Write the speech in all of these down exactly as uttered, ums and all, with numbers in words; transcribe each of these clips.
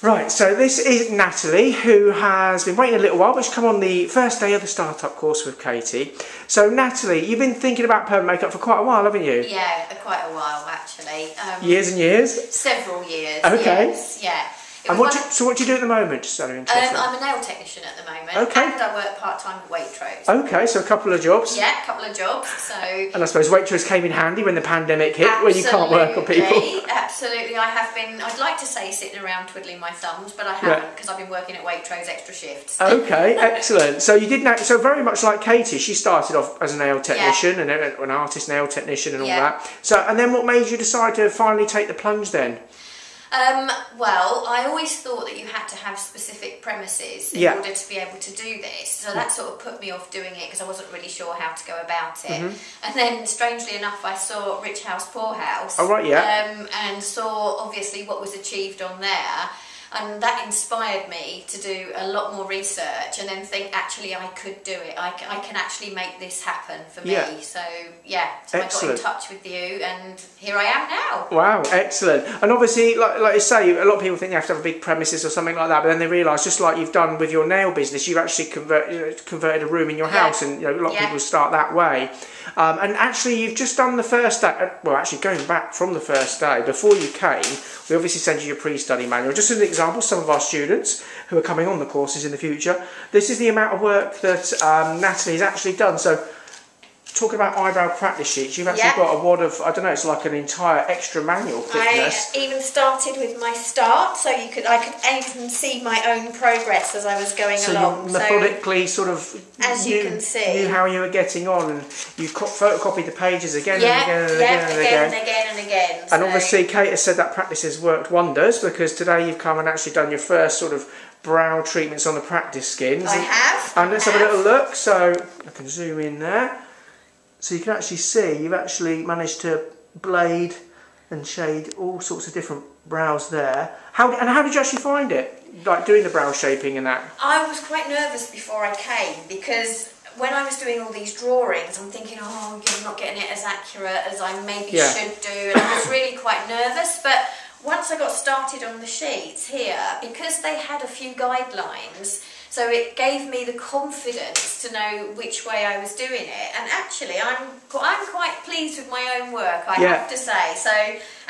Right, so this is Natalie, who has been waiting a little while, but she's come on the first day of the start-up course with Katy. So Natalie, you've been thinking about permanent makeup for quite a while, haven't you? Yeah, quite a while actually. Um, years and years? Several years. Okay. Yes, yeah. And what do you, so what do you do at the moment? Just out of interest? Um, I'm a nail technician at the moment, okay. And I work part-time at Waitrose. Okay, so a couple of jobs. Yeah, a couple of jobs. So. And I suppose Waitrose came in handy when the pandemic hit, absolutely, when you can't work on people. Absolutely, I have been, I'd like to say sitting around twiddling my thumbs, but I haven't, because yeah. I've been working at Waitrose extra shifts. Okay, excellent. So you did, so very much like Katy, she started off as a nail technician, yeah. and then an artist nail technician and all yeah. that. So, and then what made you decide to finally take the plunge then? Um, well, I always thought that you had to have specific premises in yeah. order to be able to do this, so that sort of put me off doing it because I wasn't really sure how to go about it. Mm-hmm. And then, strangely enough, I saw Rich House, Poor House. Oh, right, yeah. Um, and saw, obviously, what was achieved on there. And that inspired me to do a lot more research and then think, actually, I could do it. I, I can actually make this happen for me. Yeah. So, yeah, so excellent. I got in touch with you and here I am now. Wow, excellent. And obviously, like, like you say, a lot of people think they have to have a big premises or something like that, but then they realise, just like you've done with your nail business, you've actually convert, converted a room in your yeah. house, and you know, a lot yeah. of people start that way. Um, and actually, you've just done the first day. Well, actually, going back from the first day, before you came, we obviously send you your pre-study manual. Just as an example, some of our students who are coming on the courses in the future, this is the amount of work that um, Natalie's actually done. So, talking about eyebrow practice sheets, you've actually yep. got a wad of, I don't know, it's like an entire extra manual thickness. I even started with my start, so you could, I could even see my own progress as I was going so along. So methodically so sort of as knew, you can see. knew how you were getting on, and you photocopied the pages again yep, and again and, yep, again, again, and again. again and again and again. So. And obviously Kate has said that practice has worked wonders, because today you've come and actually done your first sort of brow treatments on the practice skins. I have. And let's have, have a little look, so I can zoom in there. So you can actually see you've actually managed to blade and shade all sorts of different brows there. How and how did you actually find it, like doing the brow shaping and that? I was quite nervous before I came, because when I was doing all these drawings, I'm thinking, oh, I'm not getting it as accurate as I maybe yeah. should do, and I was really quite nervous, but once I got started on the sheets here, because they had a few guidelines, so it gave me the confidence to know which way I was doing it. And actually, I'm, I'm quite pleased with my own work, I yeah. have to say. So,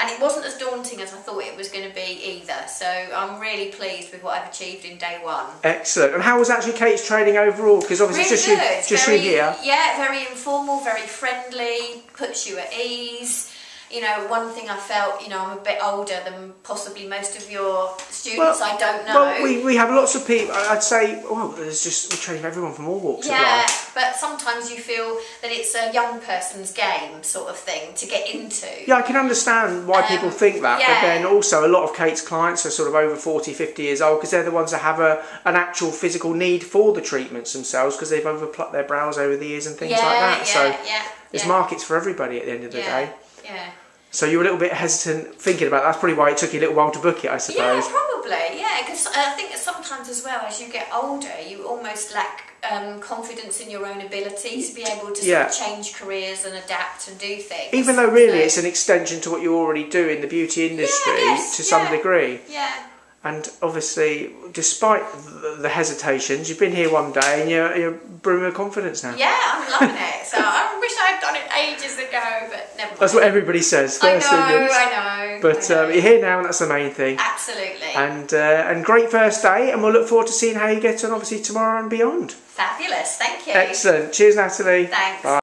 and it wasn't as daunting as I thought it was going to be either. So I'm really pleased with what I've achieved in day one. Excellent. And how was actually Kate's training overall? Because obviously really it's just, you, it's just very, you here. Yeah, very informal, very friendly, puts you at ease. You know, one thing I felt, you know, I'm a bit older than possibly most of your students, well, I don't know. Well, we, we have lots of people, I'd say, well, there's just, we train everyone from all walks yeah, of life. Yeah, but sometimes you feel that it's a young person's game sort of thing to get into. Yeah, I can understand why um, people think that, yeah. but then also a lot of Kate's clients are sort of over forty, fifty years old, because they're the ones that have a, an actual physical need for the treatments themselves, because they've overplucked their brows over the years and things yeah, like that. Yeah, so yeah, there's yeah. markets for everybody at the end of the yeah. day. Yeah. So you were a little bit hesitant thinking about that. That's probably why it took you a little while to book it, I suppose. Yeah, probably. Yeah, because I think that sometimes as well, as you get older, you almost lack um, confidence in your own ability to be able to yeah. sort of change careers and adapt and do things. Even though really so. it's an extension to what you already do in the beauty industry yeah, yes, to some yeah. degree. Yeah. And obviously, despite the hesitations, you've been here one day and you're, you're brimming with confidence now. Yeah, I'm loving it. So I wish I'd done it ages ago, but never mind. That's what everybody says. I know, I know. But I know. Um, you're here now and that's the main thing. Absolutely. And, uh, and great first day, and we'll look forward to seeing how you get on, obviously, tomorrow and beyond. Fabulous. Thank you. Excellent. Cheers, Natalie. Thanks. Bye.